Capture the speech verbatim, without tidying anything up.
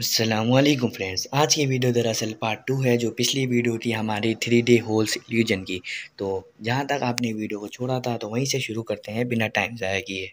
अस्सलामुअलैकुम फ्रेंड्स, आज की वीडियो दरअसल पार्ट टू है जो पिछली वीडियो थी हमारी थ्री डे होल्स इल्यूजन की। तो जहाँ तक आपने वीडियो को छोड़ा था तो वहीं से शुरू करते हैं बिना टाइम ज़ाया किए।